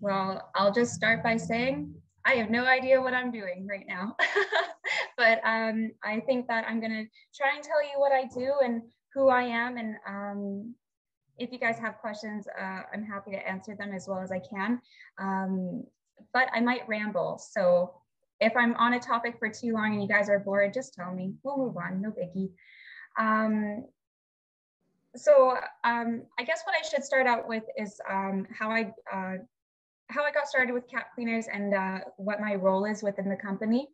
Well, I'll just start by saying I have no idea what I'm doing right now, but I think that I'm going to try and tell you what I do and who I am. And if you guys have questions, I'm happy to answer them as well as I can, but I might ramble. So if I'm on a topic for too long and you guys are bored, just tell me, we'll move on, no biggie. I guess what I should start out with is how I got started with KAP Cleaners and what my role is within the company.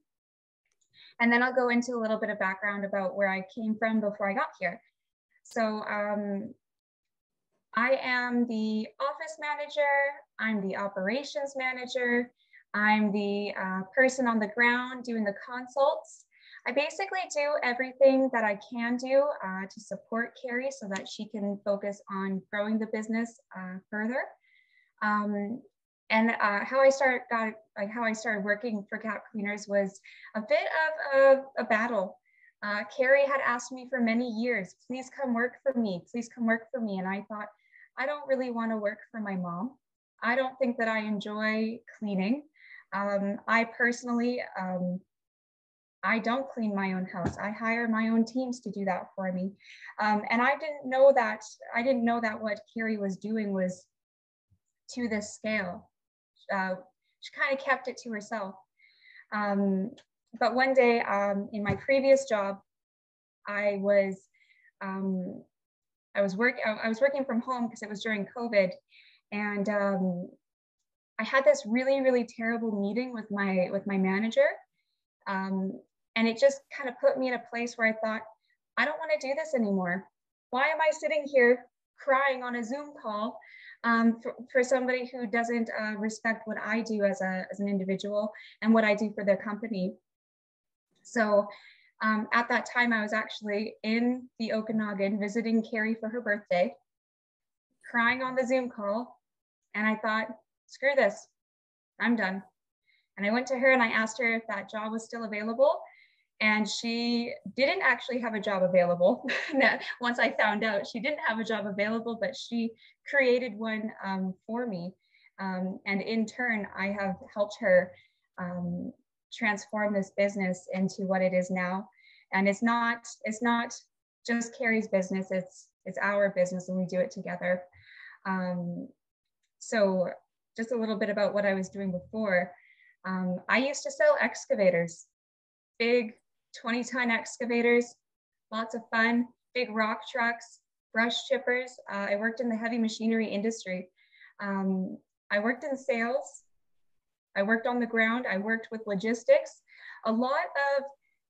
And then I'll go into a little bit of background about where I came from before I got here. So I am the office manager, I'm the operations manager, I'm the person on the ground doing the consults. I basically do everything that I can do to support Kerri so that she can focus on growing the business further. How I started working for KAP Cleaners was a bit of a battle. Kerri had asked me for many years, please come work for me, please come work for me. And I thought, I don't really want to work for my mom. I don't think that I enjoy cleaning. I personally, I don't clean my own house. I hire my own teams to do that for me. And I didn't know that what Kerri was doing was to this scale. She kind of kept it to herself. But one day in my previous job, I was working from home because it was during COVID. And I had this really, really terrible meeting with my manager. And it just kind of put me in a place where I thought, I don't want to do this anymore. Why am I sitting here crying on a Zoom call for somebody who doesn't respect what I do as an individual and what I do for their company? So at that time, I was actually in the Okanagan visiting Kerri for her birthday, crying on the Zoom call. And I thought, screw this, I'm done. And I went to her and I asked her if that job was still available. And she didn't actually have a job available. Once I found out, she didn't have a job available, but she created one for me. And in turn, I have helped her transform this business into what it is now. And it's not just Kerri's business, it's our business and we do it together. So just a little bit about what I was doing before. I used to sell excavators, big 20-ton excavators, lots of fun, big rock trucks, brush chippers. I worked in the heavy machinery industry. I worked in sales. I worked on the ground. I worked with logistics. A lot of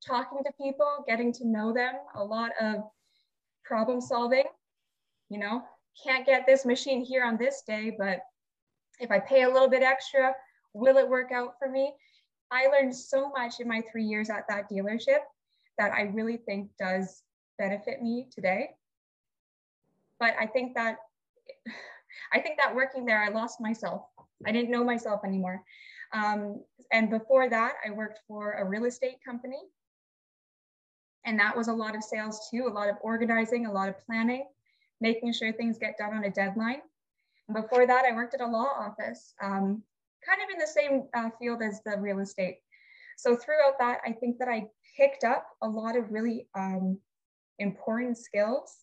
talking to people, getting to know them, a lot of problem solving. You know, can't get this machine here on this day, but if I pay a little bit extra, will it work out for me? I learned so much in my 3 years at that dealership that I really think does benefit me today. But I think that working there, I lost myself. I didn't know myself anymore. And before that, I worked for a real estate company. And that was a lot of sales too, a lot of organizing, a lot of planning, making sure things get done on a deadline. And before that, I worked at a law office. Kind of in the same field as the real estate. So throughout that, I think that I picked up a lot of really important skills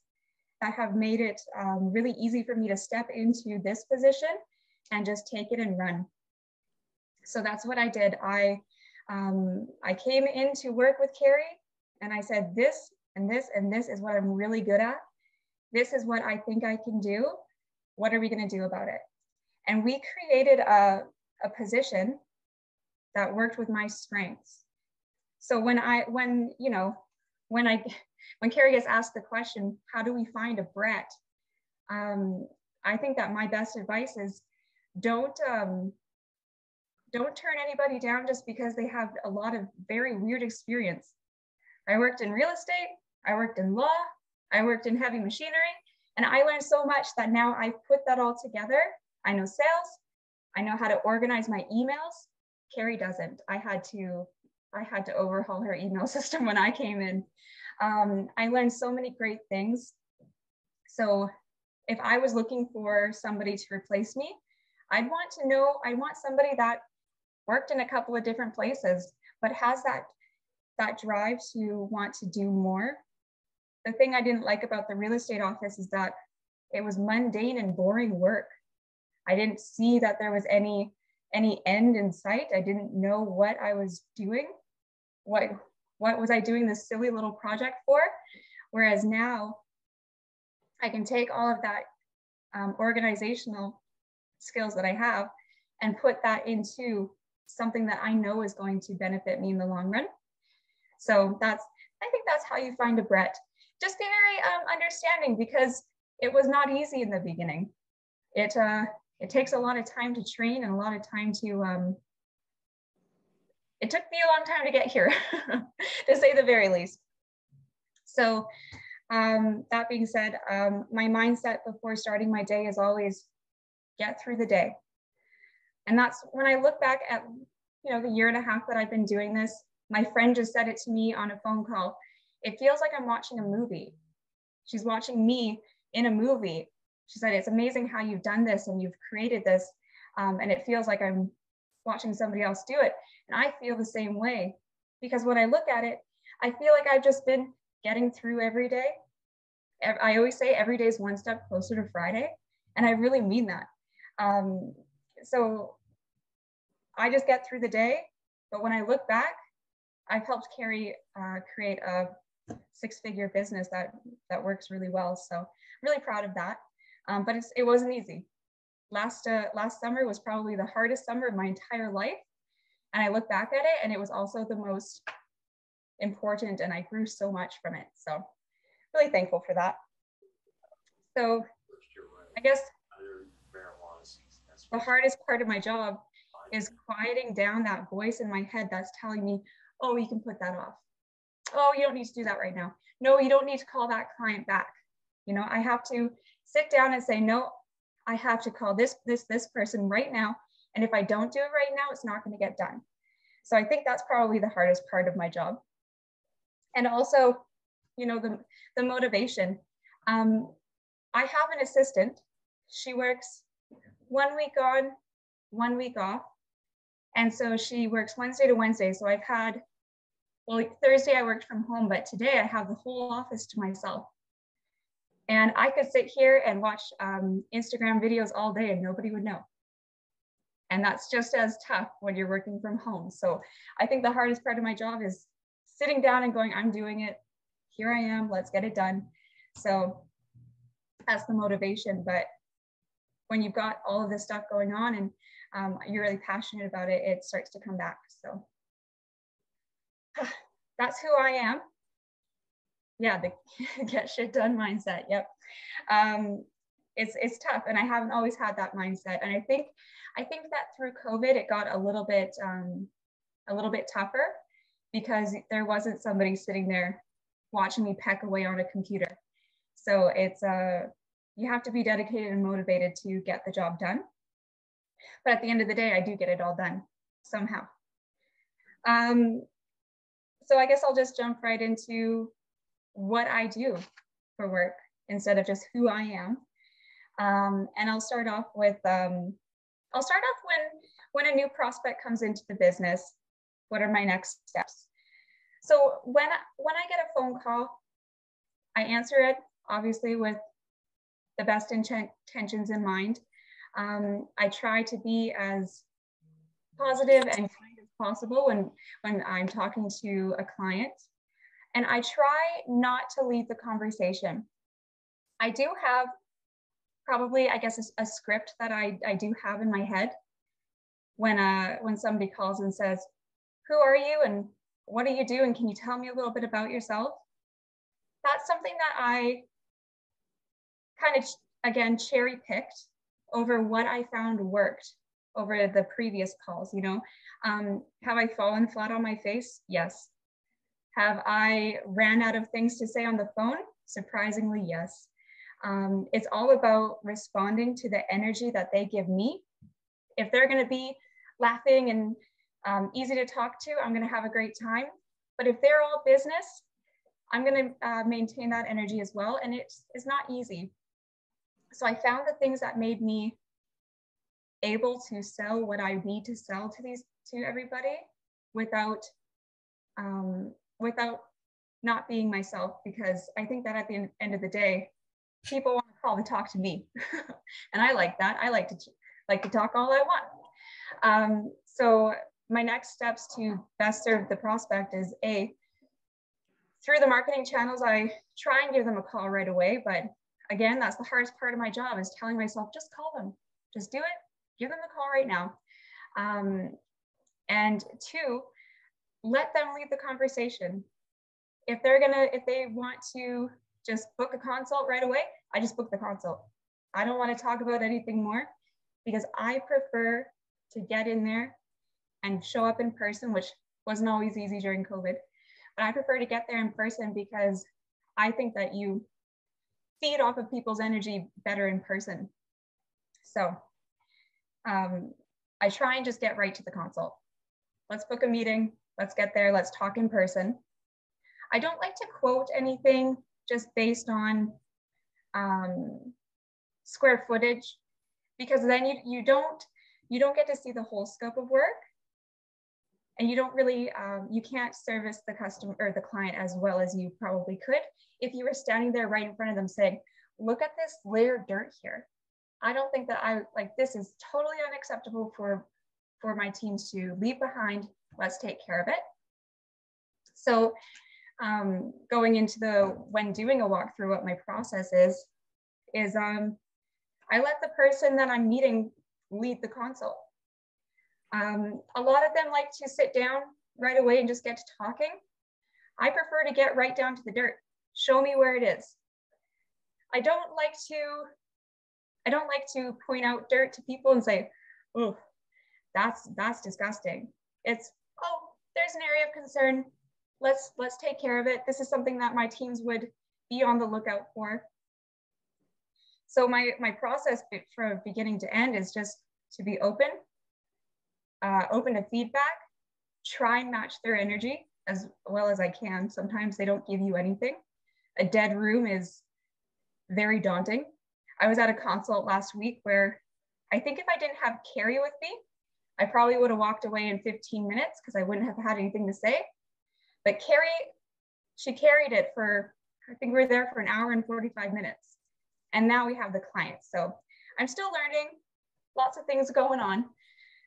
that have made it really easy for me to step into this position and just take it and run. So that's what I did. I came in to work with Kerri and I said, this and this and this is what I'm really good at. This is what I think I can do. What are we gonna do about it? And we created a position that worked with my strengths. So when Kerri gets asked the question, how do we find a Brette? I think that my best advice is don't turn anybody down just because they have a lot of very weird experience. I worked in real estate, I worked in law, I worked in heavy machinery, and I learned so much that now I put that all together. I know sales, I know how to organize my emails. Kerri doesn't. I had to overhaul her email system when I came in. I learned so many great things. So if I was looking for somebody to replace me, I'd want to know, I want somebody that worked in a couple of different places, but has that drive to want to do more. The thing I didn't like about the real estate office is that it was mundane and boring work. I didn't see that there was any end in sight. I didn't know what I was doing. What was I doing this silly little project for? Whereas now I can take all of that organizational skills that I have and put that into something that I know is going to benefit me in the long run. So I think that's how you find a Brette. Just be very understanding, because it was not easy in the beginning. It takes a lot of time to train and a lot of time to, it took me a long time to get here, to say the very least. So that being said, my mindset before starting my day is always get through the day. And that's when I look back at, you know, the 1.5 years that I've been doing this. My friend just said it to me on a phone call. It feels like I'm watching a movie. She's watching me in a movie. She said, it's amazing how you've done this and you've created this. And it feels like I'm watching somebody else do it. And I feel the same way, because when I look at it, I feel like I've just been getting through every day. I always say every day is one step closer to Friday. And I really mean that. So I just get through the day. But when I look back, I've helped Kerri create a 6-figure business that works really well. So I'm really proud of that. But it wasn't easy. Last summer was probably the hardest summer of my entire life. And I look back at it, and it was also the most important, and I grew so much from it. So really thankful for that. So I guess the hardest part of my job is quieting down that voice in my head that's telling me, oh, you can put that off. Oh, you don't need to do that right now. No, you don't need to call that client back. You know, I have to sit down and say, no, I have to call this person right now. And if I don't do it right now, it's not going to get done. So I think that's probably the hardest part of my job. And also, you know, the motivation. I have an assistant. She works 1 week on, 1 week off. And so she works Wednesday to Wednesday. So I've had, well, Thursday I worked from home, but today I have the whole office to myself. And I could sit here and watch Instagram videos all day and nobody would know. And that's just as tough when you're working from home. So I think the hardest part of my job is sitting down and going, I'm doing it. Here I am. Let's get it done. So that's the motivation. But when you've got all of this stuff going on and you're really passionate about it, it starts to come back. So that's who I am. Yeah, the get shit done mindset. Yep. It's tough. And I haven't always had that mindset. And I think that through COVID, it got a little bit tougher, because there wasn't somebody sitting there watching me peck away on a computer. So it's, you have to be dedicated and motivated to get the job done. But at the end of the day, I do get it all done somehow. So I guess I'll just jump right into what I do for work instead of just who I am. And I'll start off with, when a new prospect comes into the business, what are my next steps? So when I get a phone call, I answer it obviously with the best intentions in mind. I try to be as positive and kind as possible when I'm talking to a client. And I try not to lead the conversation. I do have probably, I guess, a script that I do have in my head when somebody calls and says, who are you and what do you do? And can you tell me a little bit about yourself? That's something that I kind of, again, cherry picked over what I found worked over the previous calls, you know. Have I fallen flat on my face? Yes. Have I ran out of things to say on the phone? Surprisingly, yes. It's all about responding to the energy that they give me. If they're going to be laughing and easy to talk to, I'm going to have a great time. But if they're all business, I'm going to maintain that energy as well. And it's not easy. So I found the things that made me able to sell what I need to sell to these, to everybody without, without not being myself, because I think that at the end of the day, people want to call and talk to me. And I like that. I like to talk all I want. So my next steps to best serve the prospect is A, through the marketing channels, I try and give them a call right away. But again, that's the hardest part of my job, is telling myself, just call them, just do it, give them the call right now. And two, let them lead the conversation. If they're gonna, if they want to just book a consult right away, I just book the consult. I don't want to talk about anything more, because I prefer to get in there and show up in person, which wasn't always easy during COVID. But I prefer to get there in person, because I think that you feed off of people's energy better in person. So I try and just get right to the consult. Let's book a meeting. Let's get there. Let's talk in person. I don't like to quote anything just based on square footage, because then you don't get to see the whole scope of work, and you don't really, you can't service the customer or the client as well as you probably could if you were standing there right in front of them saying, look at this layer of dirt here. I don't think that I, like, this is totally unacceptable for my teams to leave behind. Let's take care of it. So going into the, when doing a walkthrough, what my process is I let the person that I'm meeting lead the consult. A lot of them like to sit down right away and just get to talking. I prefer to get right down to the dirt. Show me where it is. I don't like to point out dirt to people and say, oh, that's disgusting. It's, oh, there's an area of concern. Let's take care of it. This is something that my teams would be on the lookout for. So my process from beginning to end is just to be open, open to feedback, try and match their energy as well as I can. Sometimes they don't give you anything. A dead room is very daunting. I was at a consult last week where I think if I didn't have Kerri with me, I probably would have walked away in 15 minutes because I wouldn't have had anything to say. But Kerri, she carried it for, I think we were there for an hour and 45 minutes. And now we have the client. So I'm still learning, lots of things going on.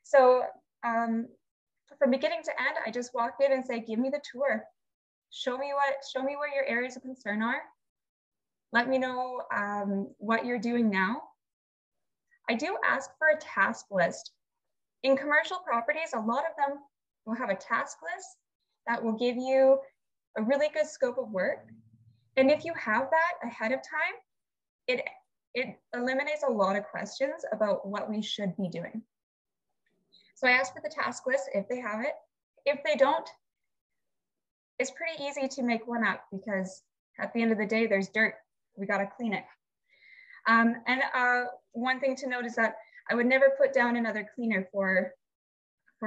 So from beginning to end, I just walk in and say, give me the tour. Show me where your areas of concern are. Let me know what you're doing now. I do ask for a task list. In commercial properties, a lot of them will have a task list that will give you a really good scope of work. And if you have that ahead of time, it eliminates a lot of questions about what we should be doing. So I ask for the task list if they have it. If they don't, it's pretty easy to make one up, because at the end of the day, there's dirt, we gotta clean it. One thing to note is that I would never put down another cleaner for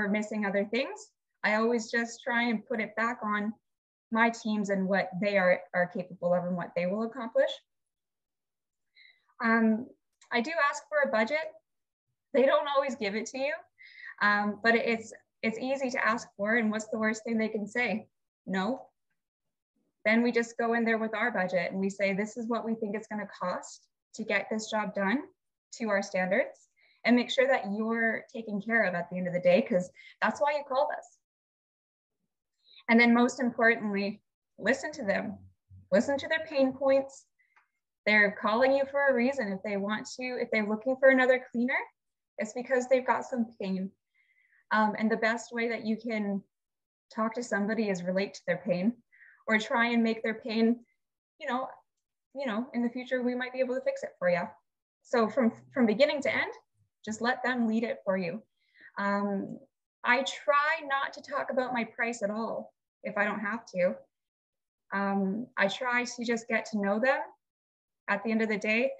missing other things. I always just try and put it back on my teams and what they are capable of and what they will accomplish. I do ask for a budget. They don't always give it to you, but it's easy to ask for. And what's the worst thing they can say? No. Then we just go in there with our budget and we say, this is what we think it's going to cost to get this job done to our standards, and make sure that you're taken care of at the end of the day, because that's why you called us. And then most importantly, listen to them. Listen to their pain points. They're calling you for a reason. If they want to, if they're looking for another cleaner, it's because they've got some pain. And the best way that you can talk to somebody is relate to their pain, or try and make their pain, you know, in the future, we might be able to fix it for you. So from beginning to end, just let them lead it for you. I try not to talk about my price at all if I don't have to. I try to just get to know them. At the end of the day,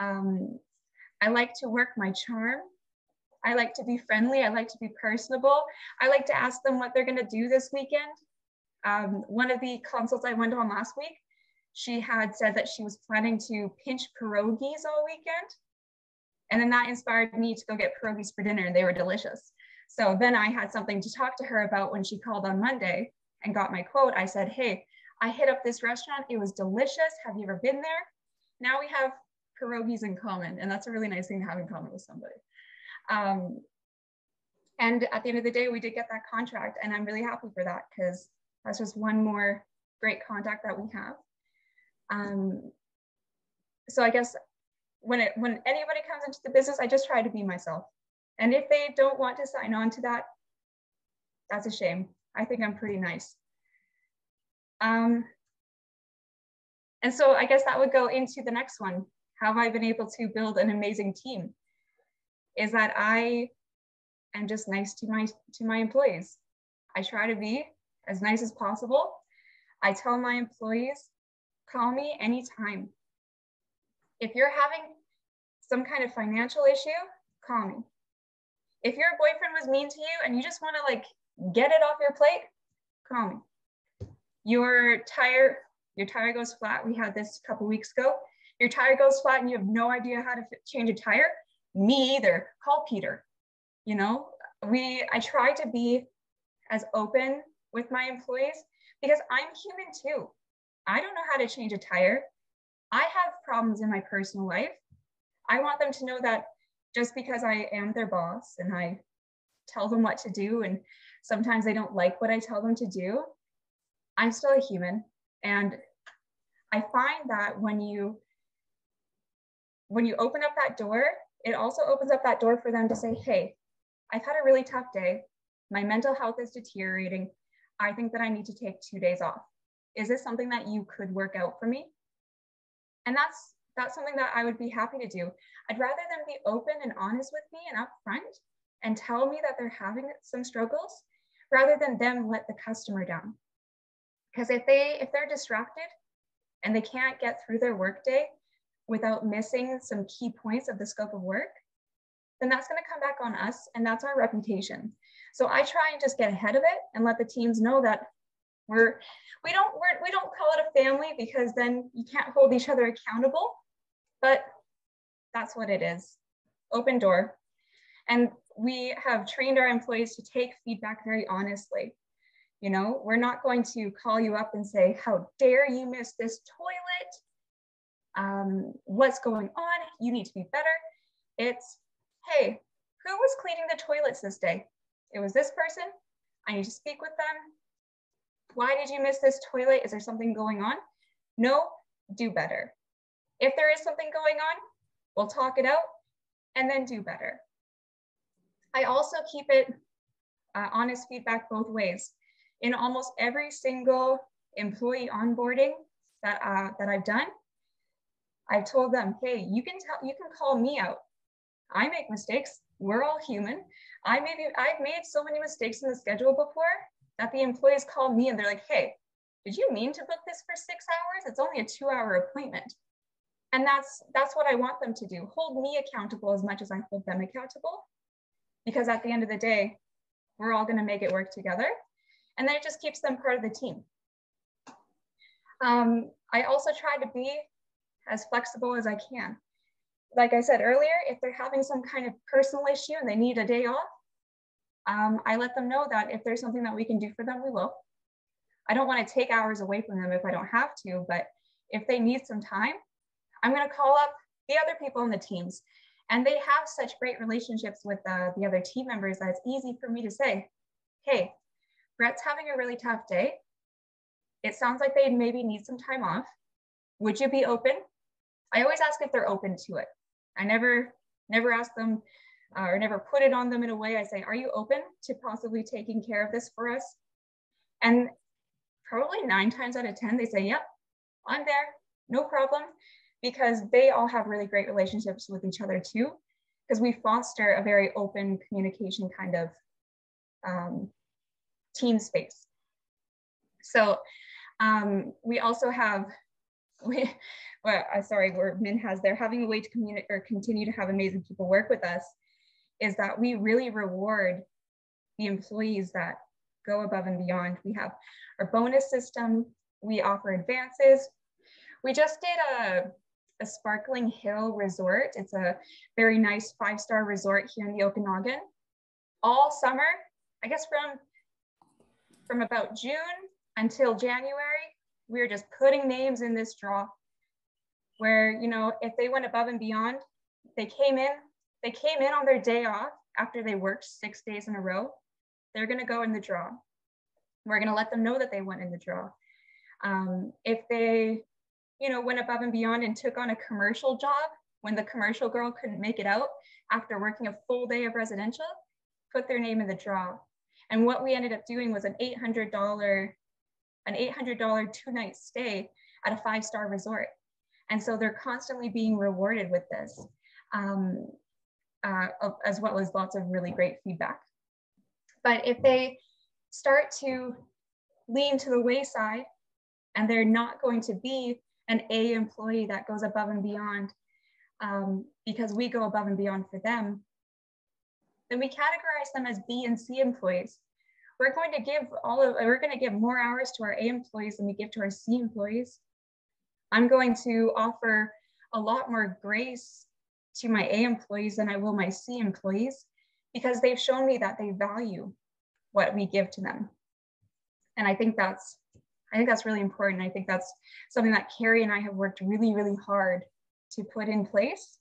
I like to work my charm. I like to be friendly. I like to be personable. I like to ask them what they're going to do this weekend. One of the consults I went on last week, she had said that she was planning to pinch pierogies all weekend. And then that inspired me to go get pierogies for dinner, and they were delicious. So then I had something to talk to her about when she called on Monday and got my quote. I said, hey, I hit up this restaurant. It was delicious. Have you ever been there? Now we have pierogies in common. And that's a really nice thing to have in common with somebody. And at the end of the day, we did get that contract. And I'm really happy for that, because that's just one more great contact that we have. So I guess when anybody comes into the business, I just try to be myself. And if they don't want to sign on to that, that's a shame. I think I'm pretty nice. And so I guess that would go into the next one. How have I been able to build an amazing team? Is that I am just nice to my employees. I try to be as nice as possible. I tell my employees, call me anytime. If you're having some kind of financial issue, call me. If your boyfriend was mean to you and you just want to like get it off your plate, call me. Your tire goes flat. We had this a couple weeks ago. Your tire goes flat and you have no idea how to change a tire. Me either. Call Peter. You know, I try to be as open with my employees because I'm human too. I don't know how to change a tire. I have problems in my personal life. I want them to know that just because I am their boss and I tell them what to do, and sometimes they don't like what I tell them to do, I'm still a human. And I find that when you open up that door, it also opens up that door for them to say, hey, I've had a really tough day. My mental health is deteriorating. I think that I need to take 2 days off. Is this something that you could work out for me? And that's something that I would be happy to do. I'd rather them be open and honest with me and upfront and tell me that they're having some struggles rather than them let the customer down. Because if they're distracted and they can't get through their workday without missing some key points of the scope of work, then that's going to come back on us, and that's our reputation. So I try and just get ahead of it and let the teams know that we don't call it a family, because then you can't hold each other accountable. But that's what it is, open door. And we have trained our employees to take feedback very honestly. You know, we're not going to call you up and say, how dare you miss this toilet? What's going on? You need to be better. It's, hey, who was cleaning the toilets this day? It was this person. I need to speak with them. Why did you miss this toilet? Is there something going on? No, do better. If there is something going on, we'll talk it out and then do better. I also keep it honest feedback both ways. In almost every single employee onboarding that I've done, I've told them, hey, you can call me out. I make mistakes. We're all human. I've made so many mistakes in the schedule before that the employees call me and they're like, hey, did you mean to book this for 6 hours? It's only a 2-hour appointment. And that's what I want them to do. Hold me accountable as much as I hold them accountable, because at the end of the day, we're all gonna make it work together. And then it just keeps them part of the team. I also try to be as flexible as I can. Like I said earlier, if they're having some kind of personal issue and they need a day off, I let them know that if there's something that we can do for them, we will. I don't want to take hours away from them if I don't have to, but if they need some time, I'm going to call up the other people on the teams. And they have such great relationships with the other team members that it's easy for me to say, hey, Brette's having a really tough day. It sounds like they maybe need some time off. Would you be open? I always ask if they're open to it. I never ask them, or never put it on them in a way. I say, are you open to possibly taking care of this for us? And probably 9 times out of 10, they say, yep, I'm there, no problem, because they all have really great relationships with each other too, because we foster a very open communication kind of team space. So we also have, Min has there, having a way to communicate or continue to have amazing people work with us, is that we really reward the employees that go above and beyond. We have our bonus system. We offer advances. We just did a Sparkling Hill Resort. It's a very nice 5-star resort here in the Okanagan. All summer, I guess from about June until January, we're just putting names in this draw where, you know, if they went above and beyond, they came in on their day off after they worked 6 days in a row, they're going to go in the draw. We're going to let them know that they went in the draw. If they, you know, went above and beyond and took on a commercial job when the commercial girl couldn't make it out after working a full day of residential, put their name in the draw. And what we ended up doing was an $800 2-night stay at a 5-star resort. And so they're constantly being rewarded with this, as well as lots of really great feedback. But if they start to lean to the wayside and they're not going to be an A employee that goes above and beyond because we go above and beyond for them, then we categorize them as B and C employees. We're going to give more hours to our A employees than we give to our C employees. I'm going to offer a lot more grace to my A employees than I will my C employees because they've shown me that they value what we give to them. And I think that's really important. I think that's something that Kerri and I have worked really, really hard to put in place.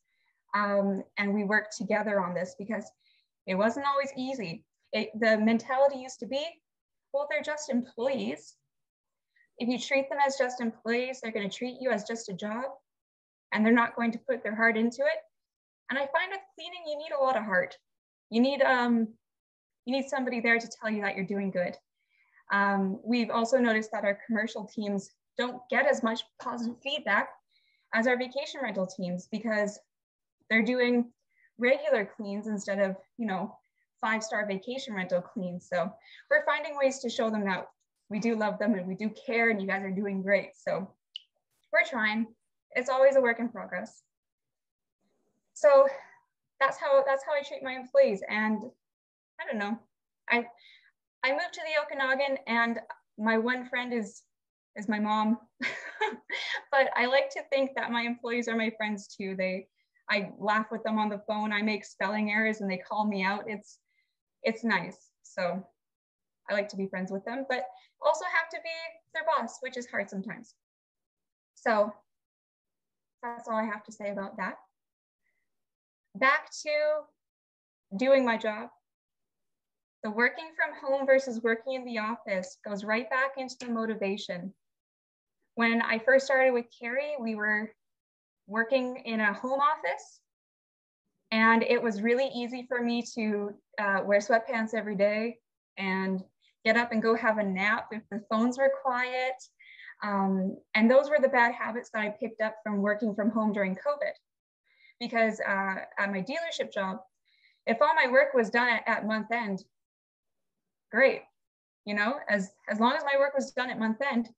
And we worked together on this because it wasn't always easy. The mentality used to be, well, they're just employees. If you treat them as just employees, they're going to treat you as just a job and they're not going to put their heart into it. And I find with cleaning, you need a lot of heart. You need somebody there to tell you that you're doing good. We've also noticed that our commercial teams don't get as much positive feedback as our vacation rental teams because they're doing regular cleans instead of, you know, 5-star vacation rental cleans. So we're finding ways to show them that we do love them and we do care and you guys are doing great. So we're trying. It's always a work in progress. So that's how I treat my employees. And I don't know, I moved to the Okanagan and my one friend is my mom. But I like to think that my employees are my friends too. I laugh with them on the phone. I make spelling errors and they call me out. It's nice. So I like to be friends with them, but also have to be their boss, which is hard sometimes. So that's all I have to say about that. Back to doing my job. The working from home versus working in the office goes right back into the motivation. When I first started with Kerri, we were working in a home office and it was really easy for me to wear sweatpants every day and get up and go have a nap if the phones were quiet. And those were the bad habits that I picked up from working from home during COVID because at my dealership job, if all my work was done at month end, great. You know, as long as my work was done at month end,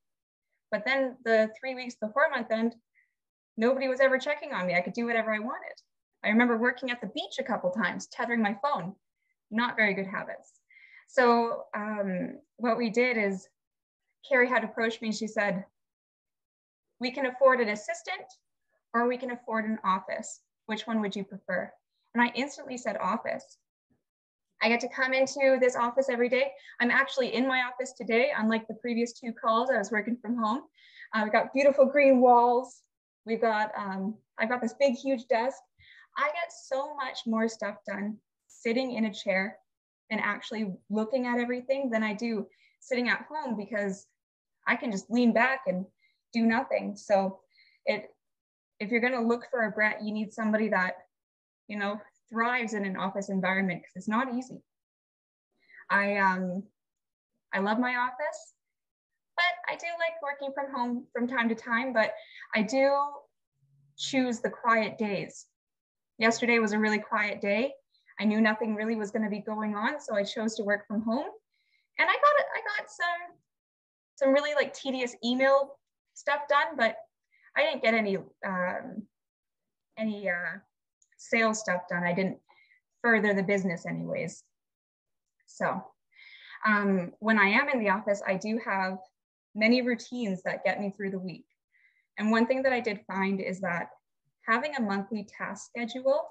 but then the 3 weeks before month end, nobody was ever checking on me. I could do whatever I wanted. I remember working at the beach a couple times, tethering my phone, not very good habits. So what we did is Kerri had approached me and she said, we can afford an assistant or we can afford an office. Which one would you prefer? And I instantly said office. I get to come into this office every day. I'm actually in my office today. Unlike the previous 2 calls, I was working from home. We've got beautiful green walls. We've got, I've got this big, huge desk. I get so much more stuff done sitting in a chair and actually looking at everything than I do sitting at home because I can just lean back and do nothing. So if you're gonna look for a Brette, you need somebody that, you know, thrives in an office environment because it's not easy. I love my office. But I do like working from home from time to time, but I do choose the quiet days. Yesterday was a really quiet day. I knew nothing really was going to be going on, so I chose to work from home. And I got some really like tedious email stuff done, but I didn't get any sales stuff done. I didn't further the business anyways. So when I am in the office, I do have many routines that get me through the week. And one thing that I did find is that having a monthly task schedule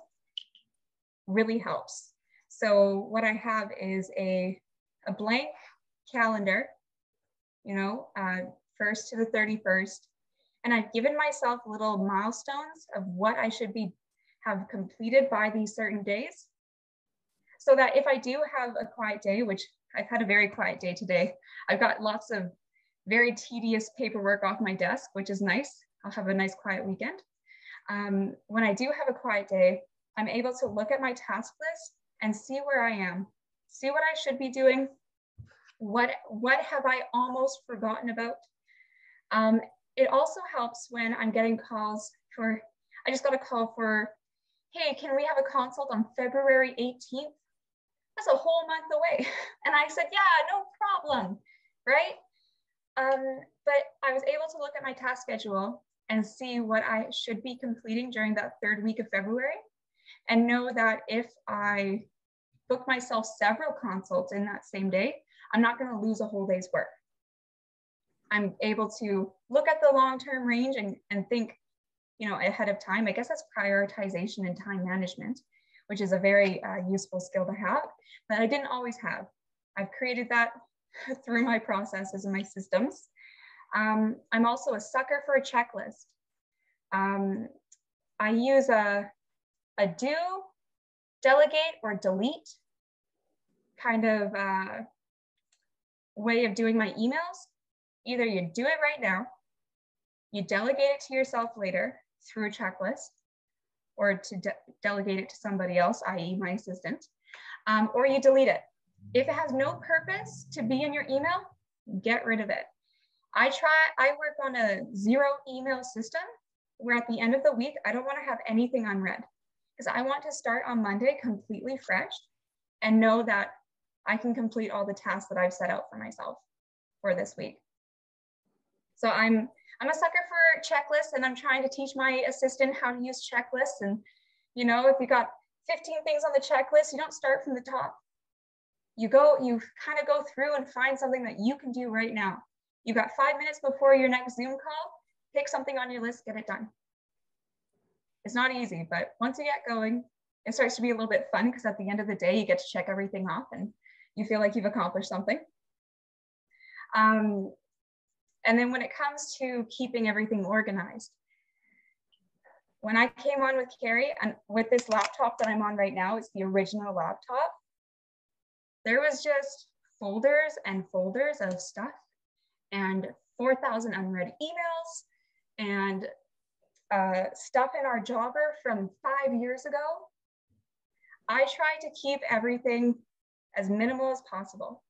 really helps. So what I have is a blank calendar, you know, 1st to the 31st. And I've given myself little milestones of what I should have completed by these certain days. So that if I do have a quiet day, which I've had a very quiet day today, I've got lots of very tedious paperwork off my desk, which is nice. I'll have a nice quiet weekend. When I do have a quiet day, I'm able to look at my task list and see where I am, see what I should be doing, what have I almost forgotten about. It also helps when I'm getting calls for, I just got a call for, hey, can we have a consult on February 18th? That's a whole month away. And I said, yeah, no problem, right? But I was able to look at my task schedule and see what I should be completing during that third week of February, and know that if I book myself several consults in that same day, I'm not going to lose a whole day's work. I'm able to look at the long-term range and think, you know, ahead of time. I guess that's prioritization and time management, which is a very useful skill to have that I didn't always have. I've created that through my processes and my systems. I'm also a sucker for a checklist. I use a do, delegate, or delete kind of way of doing my emails. Either you do it right now, you delegate it to yourself later through a checklist, or to delegate it to somebody else, i.e. my assistant, or you delete it. If it has no purpose to be in your email, get rid of it. I work on a zero email system where at the end of the week, I don't want to have anything unread, because I want to start on Monday completely fresh and know that I can complete all the tasks that I've set out for myself for this week. So I'm a sucker for checklists, and I'm trying to teach my assistant how to use checklists. And, you know, if you got 15 things on the checklist, you don't start from the top. You kind of go through and find something that you can do right now. You've got 5 minutes before your next Zoom call, pick something on your list, get it done. It's not easy, but once you get going, it starts to be a little bit fun, because at the end of the day, you get to check everything off and you feel like you've accomplished something. And then when it comes to keeping everything organized, when I came on with Kerri and with this laptop that I'm on right now, it's the original laptop, there was just folders and folders of stuff and 4,000 unread emails and stuff in our Jobber from 5 years ago. I try to keep everything as minimal as possible.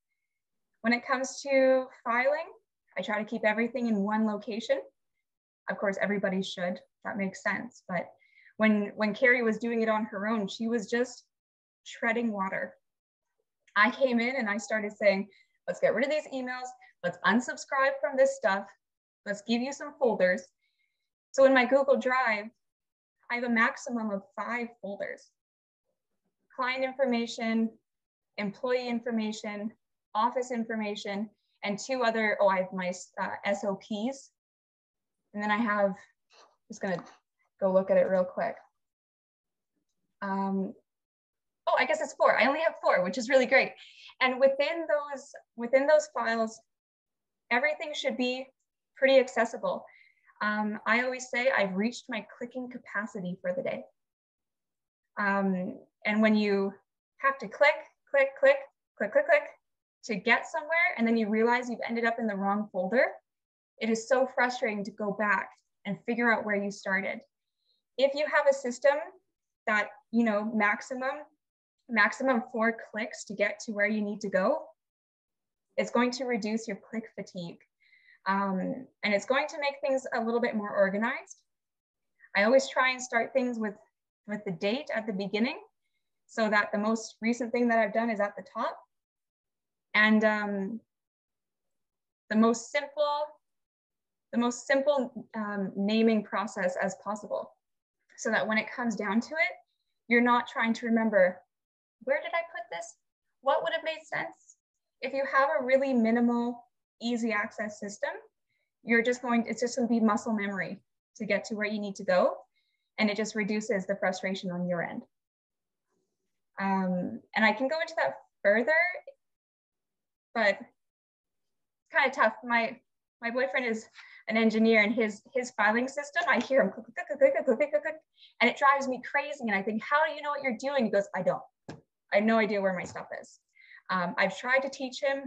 When it comes to filing, I try to keep everything in one location. Of course, everybody should, that makes sense. But when Kerri was doing it on her own, she was just treading water. I came in and I started saying, let's get rid of these emails, let's unsubscribe from this stuff, let's give you some folders. So in my Google Drive, I have a maximum of 5 folders: client information, employee information, office information, and 2 other, I have my SOPs. And then I have, just gonna go look at it real quick. I guess it's 4. I only have 4, which is really great. And within those files, everything should be pretty accessible. I always say I've reached my clicking capacity for the day. And when you have to click, click, click, click, click, click, to get somewhere, and then you realize you've ended up in the wrong folder, it is so frustrating to go back and figure out where you started. If you have a system that, you know, maximum 4 clicks to get to where you need to go, it's going to reduce your click fatigue. And it's going to make things a little bit more organized. I always try and start things with the date at the beginning, so that the most recent thing that I've done is at the top. And the most simple naming process as possible, so that when it comes down to it, you're not trying to remember, where did I put this? What would have made sense? If you have a really minimal, easy access system, it's just going to be muscle memory to get to where you need to go. and it just reduces the frustration on your end. And I can go into that further, but it's kind of tough. My boyfriend is an engineer, and his filing system, I hear him click, click, click, click, click, click, and it drives me crazy. And I think, how do you know what you're doing? He goes, I don't. I have no idea where my stuff is. I've tried to teach him.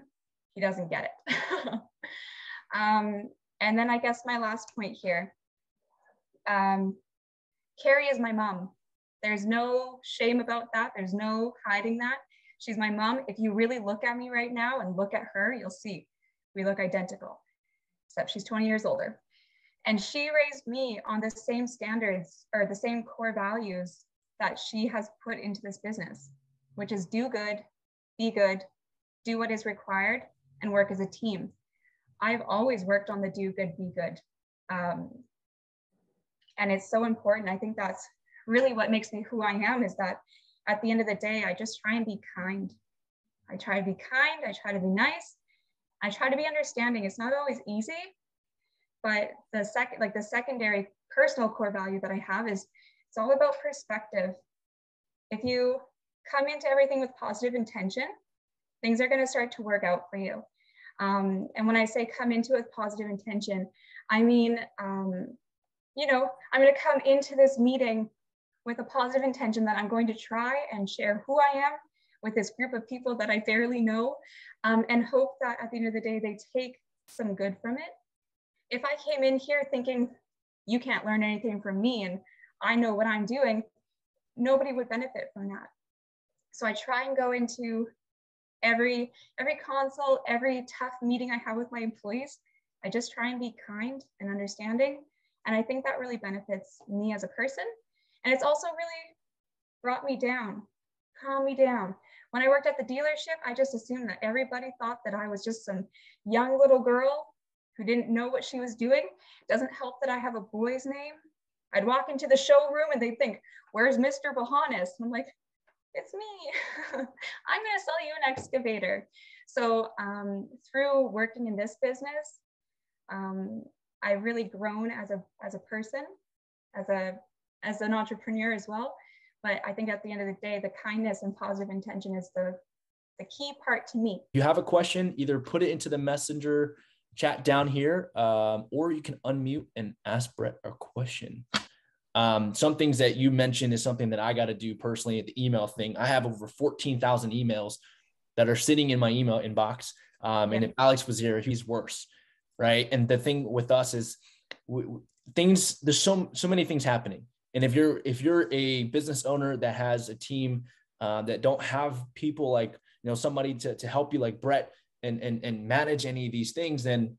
He doesn't get it. And then I guess my last point here, Kerri is my mom. There's no shame about that. There's no hiding that. She's my mom. If you really look at me right now and look at her, you'll see we look identical, except she's 20 years older. And she raised me on the same standards or the same core values that she has put into this business, which is do good, be good, do what is required, and work as a team. I've always worked on the do good, be good. And it's so important. I think that's really what makes me who I am, is that at the end of the day, I just try and be kind. I try to be kind. I try to be nice. I try to be understanding. It's not always easy, but the secondary personal core value that I have is it's all about perspective. If you come into everything with positive intention, things are going to start to work out for you. And when I say come into it with positive intention, I mean, you know, I'm going to come into this meeting with a positive intention that I'm going to try and share who I am with this group of people that I barely know, and hope that at the end of the day, they take some good from it. If I came in here thinking, you can't learn anything from me and I know what I'm doing, nobody would benefit from that. So I try and go into every consult, every tough meeting I have with my employees, I just try and be kind and understanding. And I think that really benefits me as a person. And it's also really brought me down, calmed me down. When I worked at the dealership, I just assumed that everybody thought that I was just some young little girl who didn't know what she was doing. It doesn't help that I have a boy's name. I'd walk into the showroom and they'd think, where's Mr. Bohanos? And I'm like, it's me. I'm gonna sell you an excavator. So through working in this business, I've really grown as a person, as an entrepreneur as well. But I think at the end of the day, the kindness and positive intention is the key part to me. If you have a question, either put it into the messenger chat down here, or you can unmute and ask Brette a question. Some things that you mentioned is something that I got to do personally at the email thing. I have over 14,000 emails that are sitting in my email inbox. And if Alex was here, he's worse. Right. And the thing with us is things, there's so many things happening. And if you're a business owner that has a team that don't have people like, you know, somebody to help you like Brette and manage any of these things, then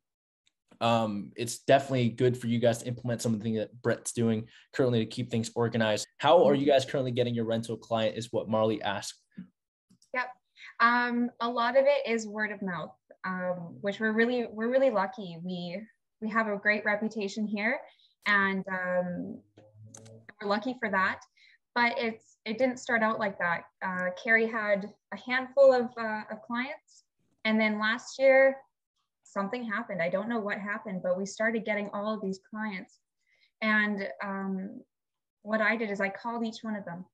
it's definitely good for you guys to implement something that Brette's doing currently to keep things organized. How are you guys currently getting your rental client is what Marley asked. Yep. A lot of it is word of mouth, which we're really lucky. We have a great reputation here, and we're lucky for that, but it didn't start out like that. Kerri had a handful of clients, and then last year, something happened. I don't know what happened, but we started getting all of these clients. And what I did is I called each one of them.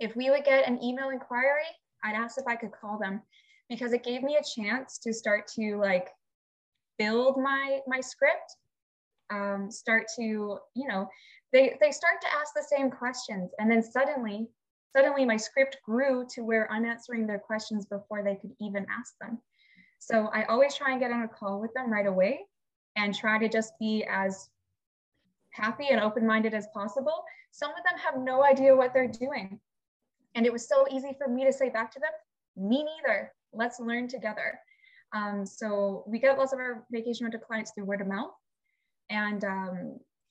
If we would get an email inquiry, I'd ask if I could call them, because it gave me a chance to start to like build my script, start to, you know, they start to ask the same questions. And then suddenly my script grew to where I'm answering their questions before they could even ask them. So I always try and get on a call with them right away and try to just be as happy and open-minded as possible. Some of them have no idea what they're doing. And it was so easy for me to say back to them, me neither, let's learn together. So we get lots of our vacation rental clients through word of mouth. And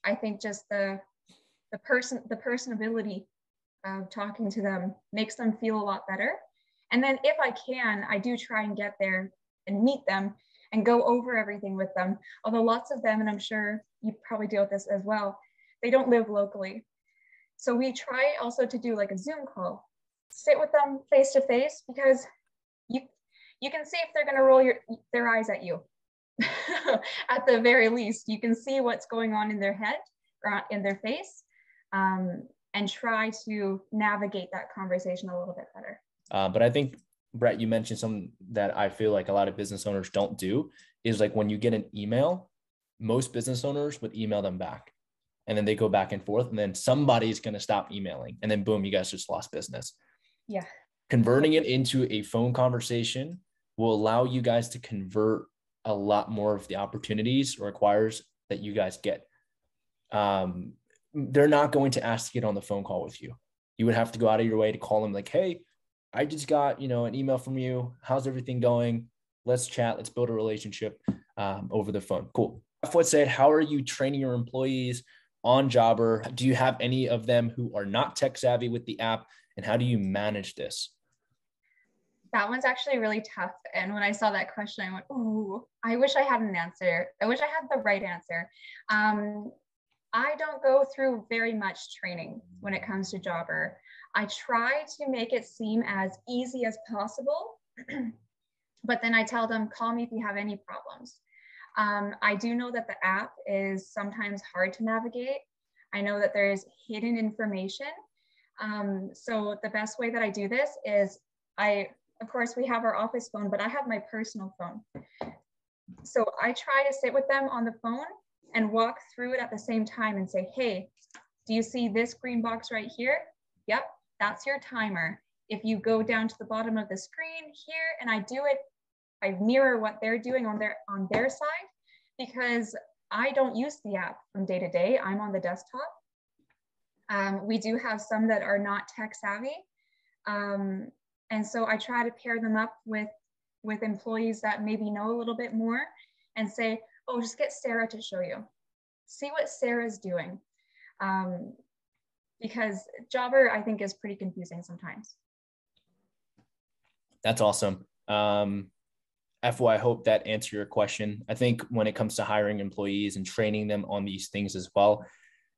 I think just the personability of talking to them makes them feel a lot better. And then if I can, I do try and get there and meet them and go over everything with them. Although lots of them, and I'm sure you probably deal with this as well, they don't live locally. So we try also to do like a Zoom call, sit with them face to face, because you can see if they're gonna roll their eyes at you. At the very least, you can see what's going on in their head or in their face. and try to navigate that conversation a little bit better. But I think, Brette, you mentioned something that I feel like a lot of business owners don't do is like when you get an email, most business owners would email them back and then they go back and forth and then somebody's going to stop emailing and then boom, you guys just lost business. Yeah. Converting it into a phone conversation will allow you guys to convert a lot more of the opportunities or inquiries that you guys get. They're not going to ask to get on the phone call with you. You would have to go out of your way to call them like, hey, I just got, you know, an email from you. How's everything going? Let's chat. Let's build a relationship over the phone. Cool. What said, how are you training your employees on Jobber? Do you have any of them who are not tech savvy with the app? And how do you manage this? That one's actually really tough. And when I saw that question, I went, ooh, I wish I had an answer. I wish I had the right answer. I don't go through very much training when it comes to Jobber. I try to make it seem as easy as possible, but then I tell them, call me if you have any problems. I do know that the app is sometimes hard to navigate. I know that there is hidden information. So the best way that I do this is of course, we have our office phone, but I have my personal phone. So I try to sit with them on the phone and walk through it at the same time and say, hey, do you see this green box right here? Yep, that's your timer. If you go down to the bottom of the screen here, and I do it, I mirror what they're doing on their side, because I don't use the app from day to day. I'm on the desktop. We do have some that are not tech savvy. And so I try to pair them up with employees that maybe know a little bit more and say, oh, just get Sarah to show you. See what Sarah's doing. Because Jobber, I think, is pretty confusing sometimes. That's awesome. FY, I hope that answered your question. I think when it comes to hiring employees and training them on these things as well,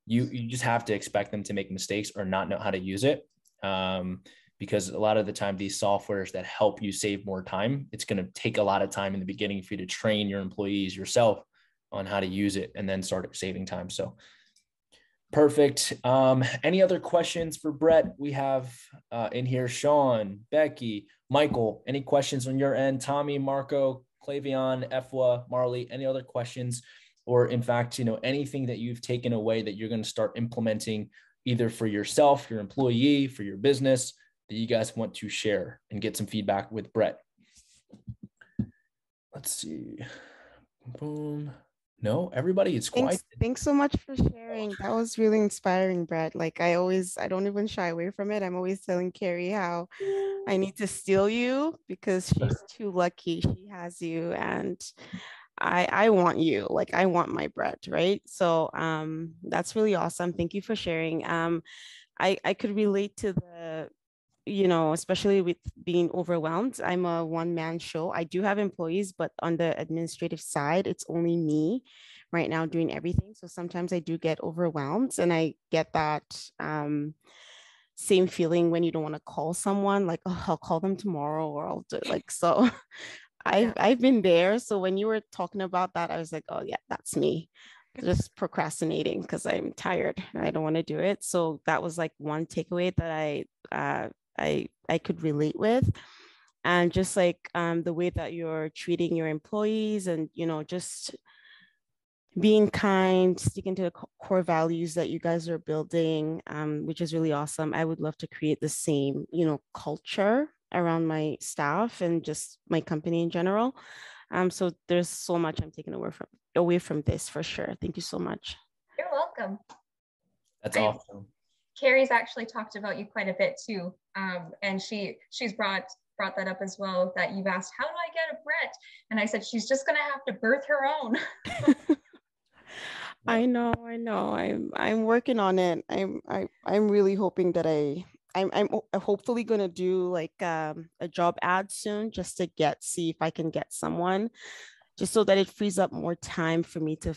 you just have to expect them to make mistakes or not know how to use it. Because a lot of the time, these softwares that help you save more time, it's going to take a lot of time in the beginning for you to train your employees yourself on how to use it and then start saving time. So perfect. Any other questions for Brette? We have in here, Sean, Becky, Michael, any questions on your end? Tommy, Marco, Clavion, Efwa, Marley, any other questions? Or in fact, you know, anything that you've taken away that you're going to start implementing either for yourself, your employee, for your business, that you guys want to share and get some feedback with Brette. Let's see. Boom. No, everybody is quiet. Thanks so much for sharing. That was really inspiring, Brette. Like I don't even shy away from it. I'm always telling Kerri how I need to steal you because she's too lucky. She has you and I want you, like I want my Brette, right? So that's really awesome. Thank you for sharing. I could relate to the, you know, especially with being overwhelmed. I'm a one-man show. I do have employees, but on the administrative side, it's only me right now doing everything. So sometimes I do get overwhelmed and I get that same feeling when you don't want to call someone, like, oh, I'll call them tomorrow or I'll do it. Like, so I've been there. So when you were talking about that, I was like, oh yeah, that's me. Just procrastinating because I'm tired and I don't want to do it. So that was like one takeaway that I could relate with, and just like the way that you're treating your employees and, you know, just being kind, sticking to the core values that you guys are building, which is really awesome. I would love to create the same, you know, culture around my staff and just my company in general. So there's so much I'm taking away from this for sure. Thank you so much. You're welcome. That's awesome. Kerri's actually talked about you quite a bit too. And she's brought that up as well, that you've asked, how do I get a Brette? And I said, she's just gonna have to birth her own. I know. I'm working on it. I'm really hoping that I'm hopefully going to do like a job ad soon, just to see if I can get someone, just so that it frees up more time for me to,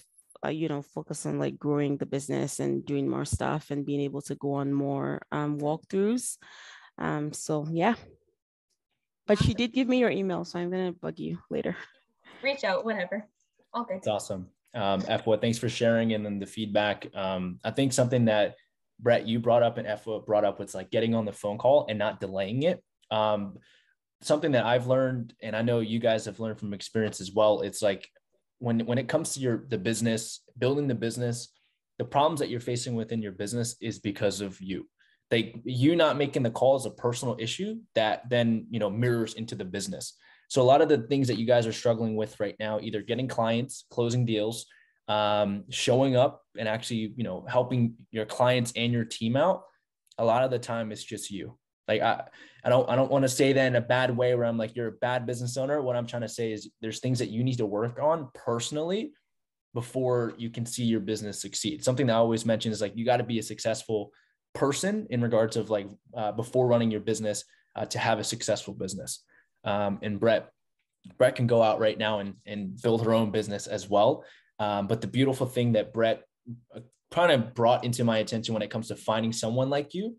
you know, focus on like growing the business and doing more stuff and being able to go on more walkthroughs. So yeah, but she did give me your email, so I'm going to bug you later. Reach out, whatever. Okay. That's awesome. Efwa, thanks for sharing and then the feedback. I think something that Brette, you brought up and Effa brought up, it's like getting on the phone call and not delaying it. Something that I've learned, and I know you guys have learned from experience as well, it's like when it comes to the business, building the business, the problems that you're facing within your business is because of you. You not making the call is a personal issue that then, mirrors into the business. So a lot of the things that you guys are struggling with right now, either getting clients, closing deals, showing up and actually, helping your clients and your team out, a lot of the time it's just you. Like, I don't want to say that in a bad way where I'm like, you're a bad business owner. What I'm trying to say is there's things that you need to work on personally before you can see your business succeed. Something that I always mention is like, you got to be a successful person in regards of like, before running your business, to have a successful business. And Brette can go out right now and build her own business as well. But the beautiful thing that Brette kind of brought into my attention when it comes to finding someone like you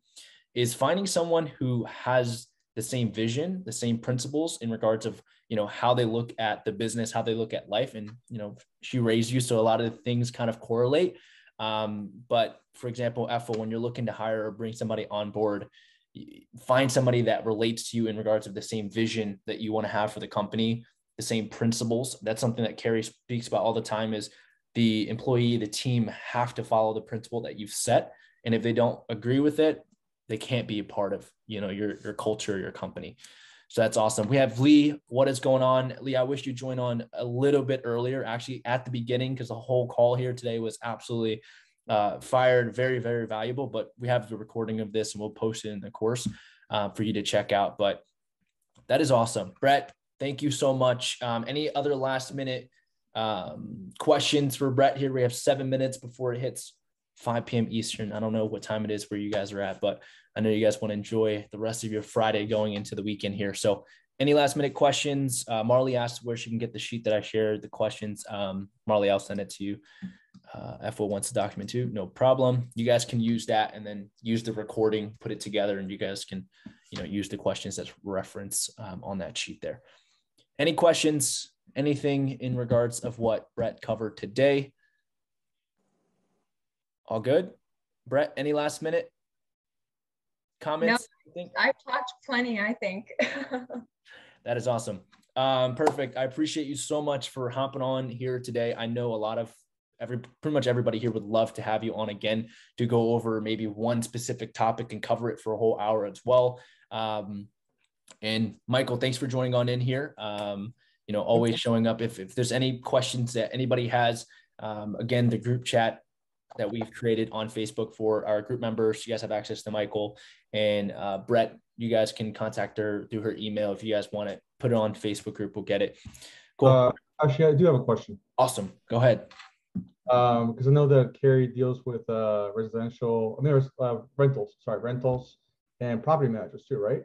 is finding someone who has the same vision, the same principles in regards of, how they look at the business, how they look at life. And, she raised you. So a lot of things kind of correlate. But for example, Effa, when you're looking to hire or bring somebody on board, find somebody that relates to you in regards of the same vision that you want to have for the company, the same principles. That's something that Kerri speaks about all the time is the employee, the team have to follow the principle that you've set. And if they don't agree with it, they can't be a part of, your culture, your company. So that's awesome. We have Lee. What is going on? Lee, I wish you joined on a little bit earlier, actually at the beginning, because the whole call here today was absolutely fired. Very, very valuable, but we have the recording of this and we'll post it in the course for you to check out. But that is awesome. Brette, thank you so much. Any other last minute questions for Brette here? We have 7 minutes before it hits 5 p.m. Eastern. I don't know what time it is where you guys are at, but I know you guys want to enjoy the rest of your Friday going into the weekend here. So any last minute questions? Marley asked where she can get the sheet that I shared, the questions. Marley, I'll send it to you. Effa wants the document too. No problem. You guys can use that and then use the recording, put it together, and you guys can, use the questions as reference on that sheet there. Any questions, anything in regards of what Brette covered today? All good? Brette, any last minute comments? No, I've talked plenty, I think. That is awesome. Perfect. I appreciate you so much for hopping on here today. I know pretty much everybody here would love to have you on again to go over maybe one specific topic and cover it for a whole hour as well. And Michael, thanks for joining on in here. Always showing up. If there's any questions that anybody has, again, the group chat that we've created on Facebook for our group members. You guys have access to Michael and Brette. You guys can contact her through her email. If you guys want it, put it on Facebook group. We'll get it. Cool. Actually, I do have a question. Awesome. Go ahead. Because I know that Kerri deals with rentals and property managers too, right?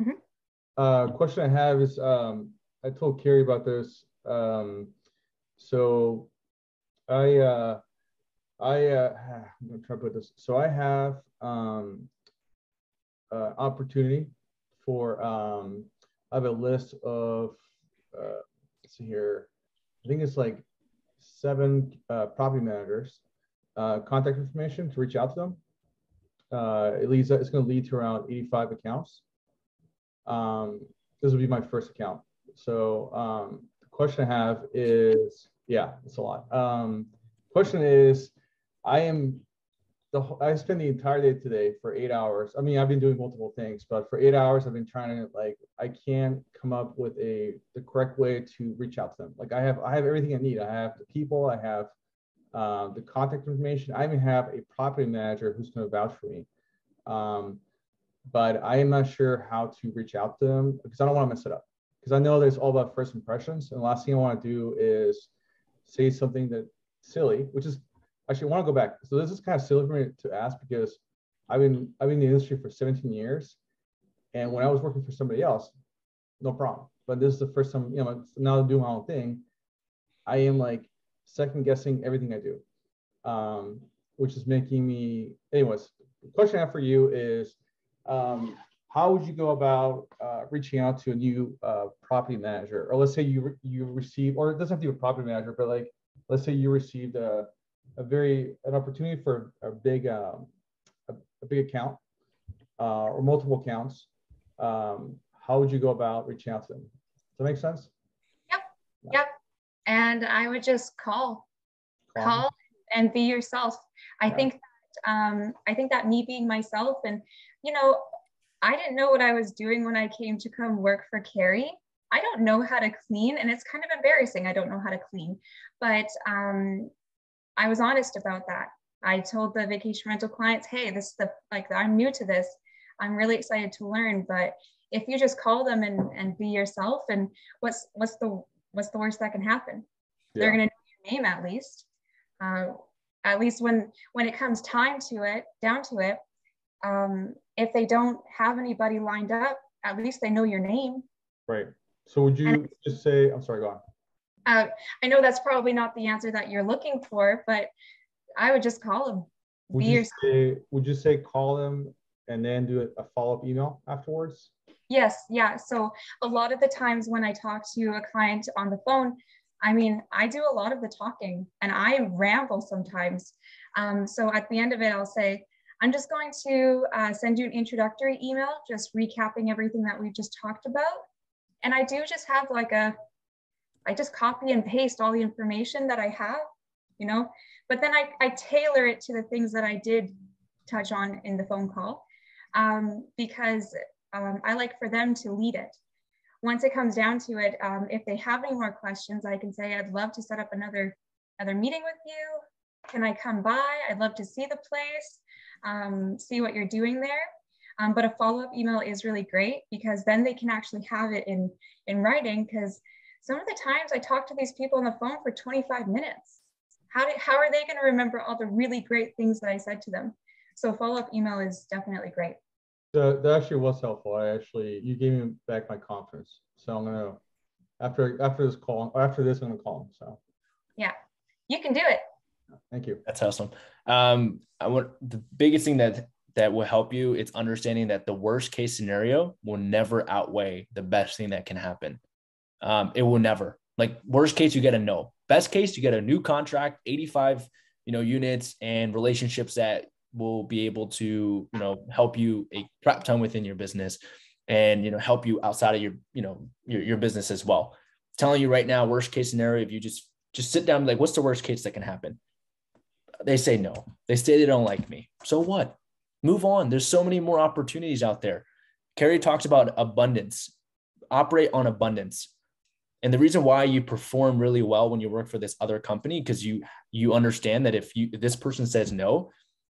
Mm-hmm. Question I have is, I told Kerri about this. I'm going to try to put this. So I have opportunity for, I have a list of, let's see here. I think it's like 7 property managers, contact information to reach out to them. It's going to lead to around 85 accounts. This will be my first account. So the question I have is, yeah, it's a lot. Question is, I spent the entire day today for 8 hours. I mean, I've been doing multiple things, but for 8 hours, I've been trying to I can't come up with the correct way to reach out to them. Like I have everything I need. I have the people, I have the contact information. I even have a property manager who's going to vouch for me. But I am not sure how to reach out to them because I don't want to mess it up. Because I know that it's all about first impressions. And the last thing I want to do is say something that silly, which is actually I want to go back. So this is kind of silly for me to ask because I've been in the industry for 17 years, and when I was working for somebody else, no problem. But this is the first time, now I'm doing my own thing. I am second guessing everything I do, which is making me. Anyways, the question I have for you is, how would you go about reaching out to a new property manager, or let's say you receive, or it doesn't have to be a property manager, but let's say you received an opportunity for a big a big account or multiple accounts, how would you go about reaching out to them? Does that make sense? Yep. Yeah. Yep. And I would just call and be yourself. I think that me being myself, and, you know, I didn't know what I was doing when I came to come work for Kerri. I don't know how to clean, and it's kind of embarrassing. I don't know how to clean, but I was honest about that. I told the vacation rental clients, hey, this is the, like, I'm new to this. I'm really excited to learn, but if you just call them and be yourself, and what's the worst that can happen? Yeah. They're going to know your name at least. At least when it comes down to it, if they don't have anybody lined up, at least they know your name. Right. So would you just say, I'm sorry, go on. I know that's probably not the answer that you're looking for, but I would just call them. Would you say call them and then do a follow-up email afterwards? Yes. Yeah. So a lot of the times when I talk to a client on the phone, I mean, I do a lot of the talking and I ramble sometimes. So at the end of it, I'll say, I'm just going to send you an introductory email, just recapping everything that we've just talked about. And I do just have like I just copy and paste all the information that I have, you know, but then I tailor it to the things that I did touch on in the phone call, because I like for them to lead it. Once it comes down to it, if they have any more questions, I can say, I'd love to set up another meeting with you. Can I come by? I'd love to see the place, see what you're doing there. But a follow-up email is really great because then they can actually have it in writing, because some of the times I talk to these people on the phone for 25 minutes. How are they going to remember all the really great things that I said to them? So follow-up email is definitely great. So that actually was helpful. You gave me back my confidence. So I'm gonna after this I'm gonna call him. So yeah, you can do it. Thank you. That's awesome. The biggest thing that will help you, it's understanding that the worst case scenario will never outweigh the best thing that can happen. It will never. Like, worst case, you get a no. Best case, you get a new contract, 85, you know, units and relationships that will be able to, you know, help you a crap ton within your business and, you know, help you outside of your, you know, your business as well. I'm telling you right now, worst case scenario, if you just sit down, like, what's the worst case that can happen? They say no. They say they don't like me. So what? Move on. There's so many more opportunities out there. Kerri talks about abundance. Operate on abundance. And the reason why you perform really well when you work for this other company, because you understand that if this person says no,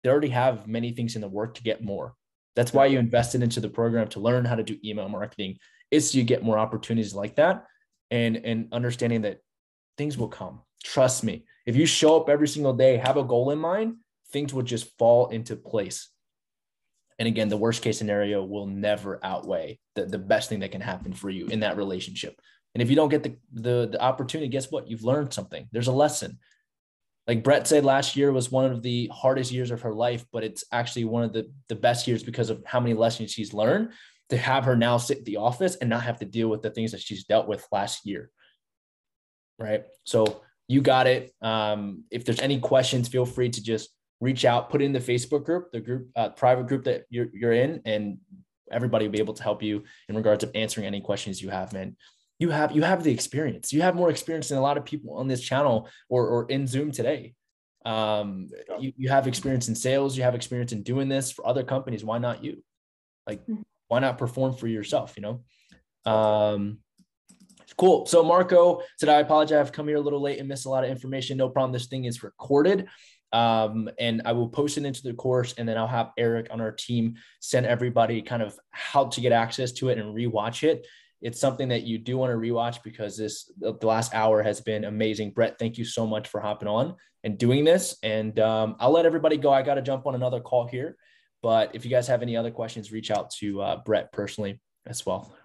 they already have many things in the work to get more. That's why you invested into the program to learn how to do email marketing, is so you get more opportunities like that, and understanding that things will come. Trust me. If you show up every single day, have a goal in mind, things will just fall into place. And again, the worst case scenario will never outweigh the best thing that can happen for you in that relationship. And if you don't get the opportunity, guess what? You've learned something. There's a lesson. Like Brette said, last year was one of the hardest years of her life, but it's actually one of the best years because of how many lessons she's learned. To have her now sit in the office and not have to deal with the things that she's dealt with last year. Right. So you got it. If there's any questions, feel free to just reach out, put in the Facebook group, private group that you're in, and everybody will be able to help you in regards to answering any questions you have, man. You have the experience. You have more experience than a lot of people on this channel or in Zoom today. You have experience in sales. You have experience in doing this for other companies. Why not you? Like, why not perform for yourself, you know? Cool. So Marco said, I apologize. I've come here a little late and missed a lot of information. No problem. This thing is recorded. And I will post it into the course, and then I'll have Eric on our team send everybody kind of how to get access to it and rewatch it. It's something that you do want to rewatch because the last hour has been amazing. Brette, thank you so much for hopping on and doing this. And I'll let everybody go. I got to jump on another call here, but if you guys have any other questions, reach out to Brette personally as well.